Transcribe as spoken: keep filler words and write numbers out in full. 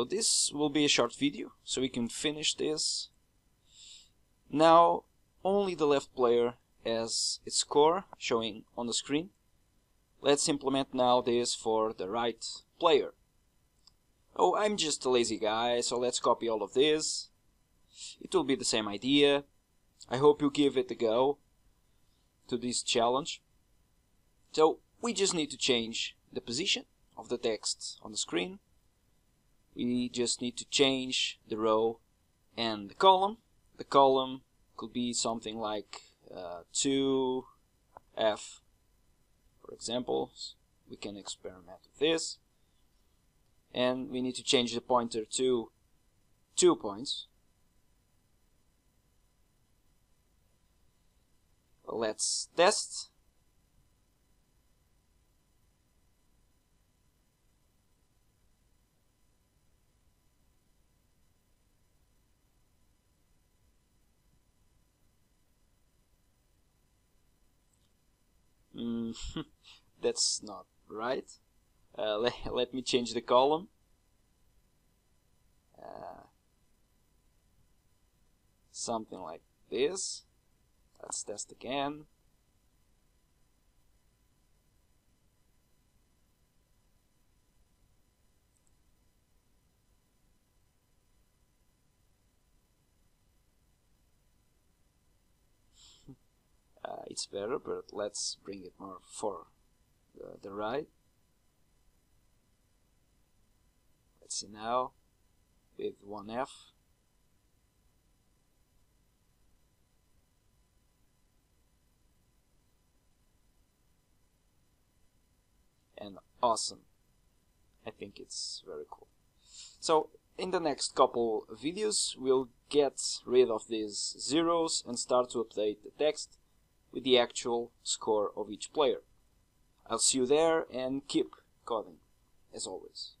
So this will be a short video, so we can finish this. Now only the left player has its score showing on the screen. Let's implement now this for the right player. Oh, I'm just a lazy guy, so let's copy all of this. It will be the same idea. I hope you give it a go to this challenge. So we just need to change the position of the text on the screen. We just need to change the row and the column. The column could be something like uh, two F, for example. We can experiment with this. And we need to change the pointer to two points. Let's test. Mm, that's not right. Uh, le let me change the column. Uh, something like this. Let's test again. uh, it's better, but let's bring it more for the, the right. Let's see now with one F. And awesome. I think it's very cool. So in the next couple of videos we'll get rid of these zeros and start to update the text with the actual score of each player. I'll see you there and keep coding as always.